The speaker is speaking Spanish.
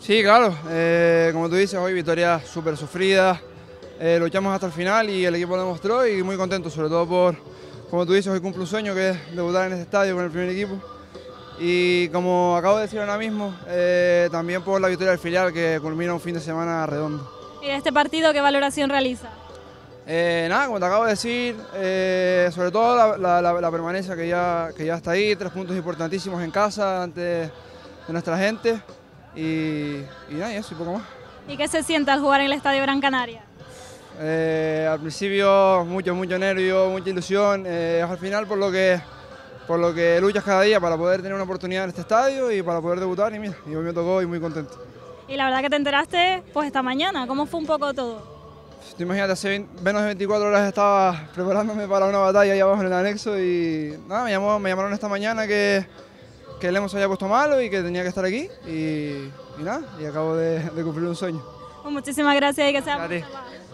Sí, claro, como tú dices, hoy victoria súper sufrida, luchamos hasta el final y el equipo lo demostró y muy contento, sobre todo por, como tú dices, hoy cumplo un sueño que es debutar en este estadio con el primer equipo. Y como acabo de decir ahora mismo, también por la victoria del filial que culmina un fin de semana redondo. ¿Y de este partido qué valoración realiza? Nada, como te acabo de decir, sobre todo la permanencia que ya está ahí, 3 puntos importantísimos en casa ante nuestra gente y nada, y eso y poco más. ¿Y qué se siente al jugar en el Estadio Gran Canaria? Al principio mucho nervio, mucha ilusión, al final por lo que luchas cada día para poder tener una oportunidad en este estadio y para poder debutar y mira, y hoy me tocó y muy contento. Y la verdad que te enteraste pues esta mañana, ¿cómo fue un poco todo? Te imaginas, hace menos de 24 horas estaba preparándome para una batalla ahí abajo en el anexo y nada, me llamaron esta mañana que el Lemos había puesto malo y que tenía que estar aquí y nada, y acabo de cumplir un sueño. Pues muchísimas gracias y que sea